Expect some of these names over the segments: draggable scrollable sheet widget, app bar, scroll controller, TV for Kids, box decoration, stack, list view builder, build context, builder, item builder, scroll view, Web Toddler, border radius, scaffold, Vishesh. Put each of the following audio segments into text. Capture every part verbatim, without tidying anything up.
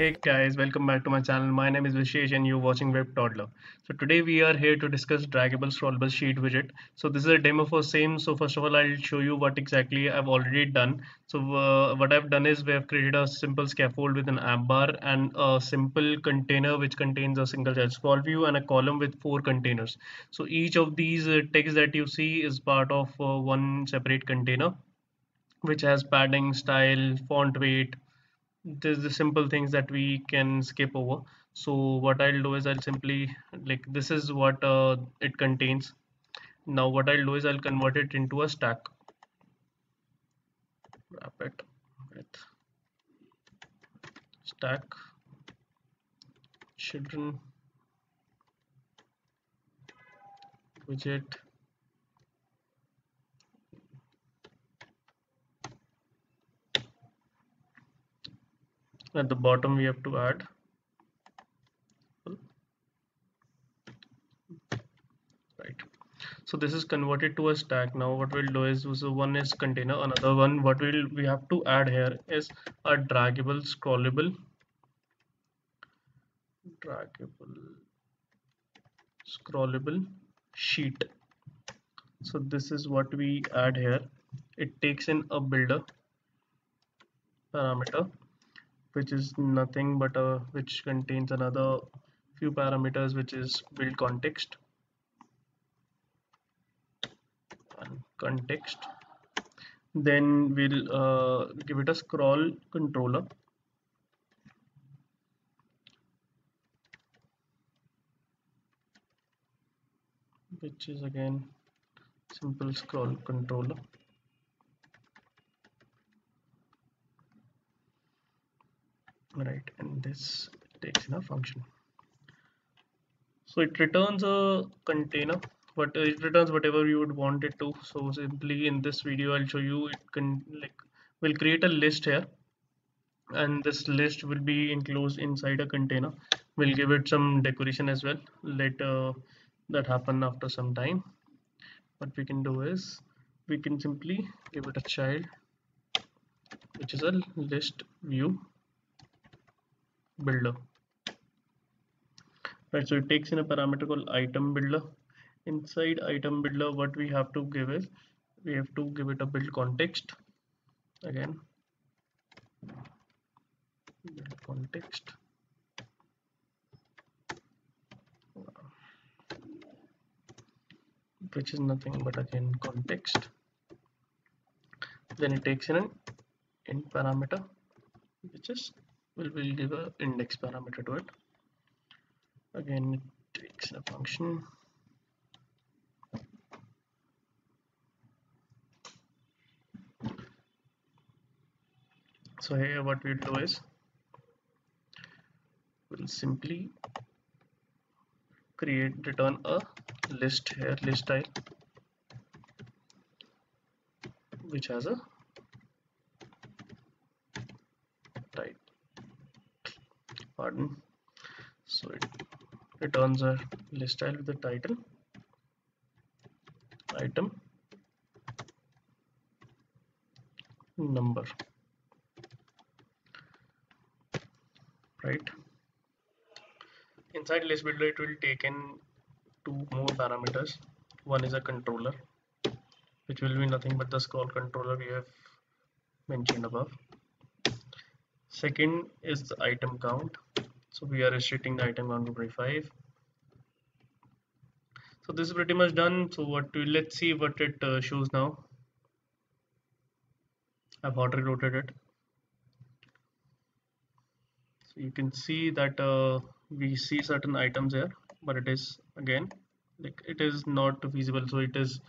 Hey guys, welcome back to my channel. My name is Vishesh and you're watching Web Toddler. So today we are here to discuss draggable scrollable sheet widget. So this is a demo for same. So first of all, I'll show you what exactly I've already done. So uh, what I've done is we have created a simple scaffold with an app bar and a simple container which contains a single child scroll view and a column with four containers. So each of these uh, text that you see is part of uh, one separate container which has padding, style, font weight. This is the simple things that we can skip over. So what I'll do is I'll simply, like, this is what uh, it contains. Now what I'll do is I'll convert it into a stack. Wrap it with stack children widget. At the bottom we have to add right. So this is converted to a stack. Now what we'll do is, so one is container, another one what we'll we have to add here is a draggable scrollable draggable scrollable sheet. So this is what we add here. It takes in a builder parameter which is nothing but a which contains another few parameters, which is build context and context. Then we'll uh, give it a scroll controller. Which is again simple scroll controller. Right, and this takes in a function. So it returns a container, but it returns whatever you would want it to. So simply in this video, I'll show you it can, like, we'll create a list here, and this list will be enclosed inside a container. We'll give it some decoration as well. Let uh, that happen after some time. What we can do is we can simply give it a child, which is a list view builder. Right, so it takes in a parameter called item builder. Inside item builder, what we have to give is we have to give it a build context. Again, build context. Which is nothing but again context. Then it takes in an end parameter, which is We'll, we'll give an index parameter to it. Again, it takes a function. So here what we'll do is we'll simply create return a list here, list style, which has a Pardon. So it returns a list style with the title item number, right? Inside list builder it will take in two more parameters. One is a controller, which will be nothing but the scroll controller we have mentioned above. Second is the item count. So we are restricting the item count to five. So this is pretty much done. So what we, let's see what it uh, shows now. I've already rotated it. So you can see that uh, we see certain items here, but it is again, like, it is not visible. So it is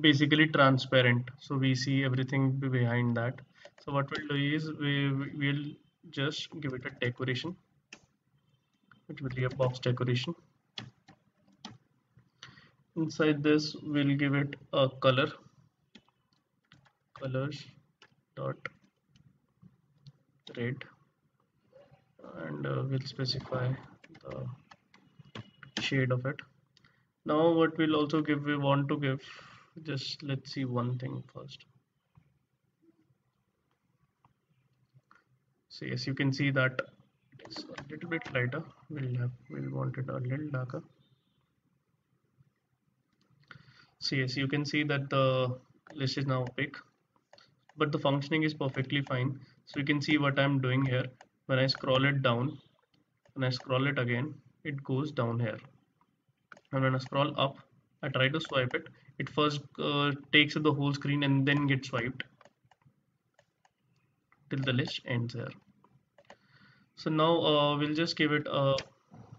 basically transparent. So we see everything behind that. So what we'll do is we will just give it a decoration, which will be a box decoration. Inside this we'll give it a color, colors dot red, and uh, we'll specify the shade of it. Now what we'll also give, we want to give, just let's see one thing first. So yes, you can see that it is a little bit lighter. We'll have we'll want it a little darker. So yes, you can see that the list is now opaque, but the functioning is perfectly fine. So you can see what I'm doing here. When I scroll it down, when I scroll it again, it goes down here. And when I scroll up, I try to swipe it, it first uh, takes up the whole screen and then gets swiped till the list ends here. So now uh, we'll just give it a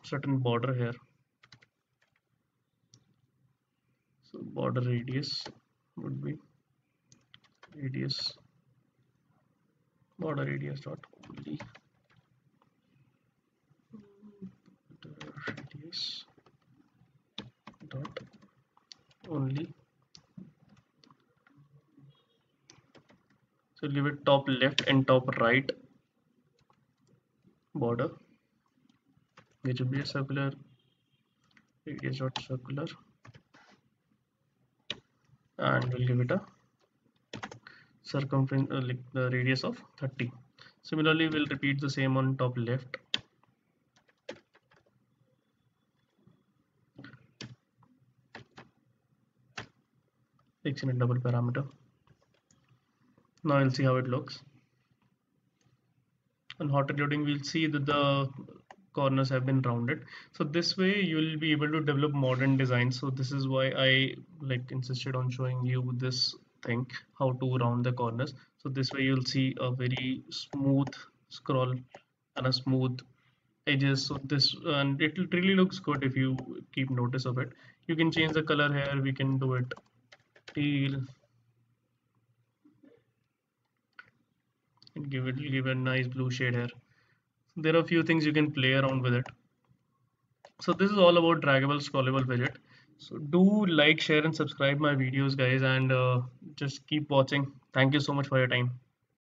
certain border here. So border radius would be radius border radius dot only radius dot only. So give it top left and top right border, which will be a circular radius dot circular, and we'll give it a circumference uh, like the radius of thirty. Similarly, we'll repeat the same on top left. Takes in a double parameter. Now you'll see how it looks. On hot reloading, we'll see that the corners have been rounded. So this way you will be able to develop modern design. So this is why I like insisted on showing you this thing, how to round the corners. So this way you'll see a very smooth scroll and a smooth edges. So this, and it really looks good if you keep notice of it. You can change the color here. We can do it teal and give it give a nice blue shade here. There are a few things you can play around with it. So this is all about draggable scrollable widget. So do like, share and subscribe my videos guys, and uh, just keep watching. Thank you so much for your time.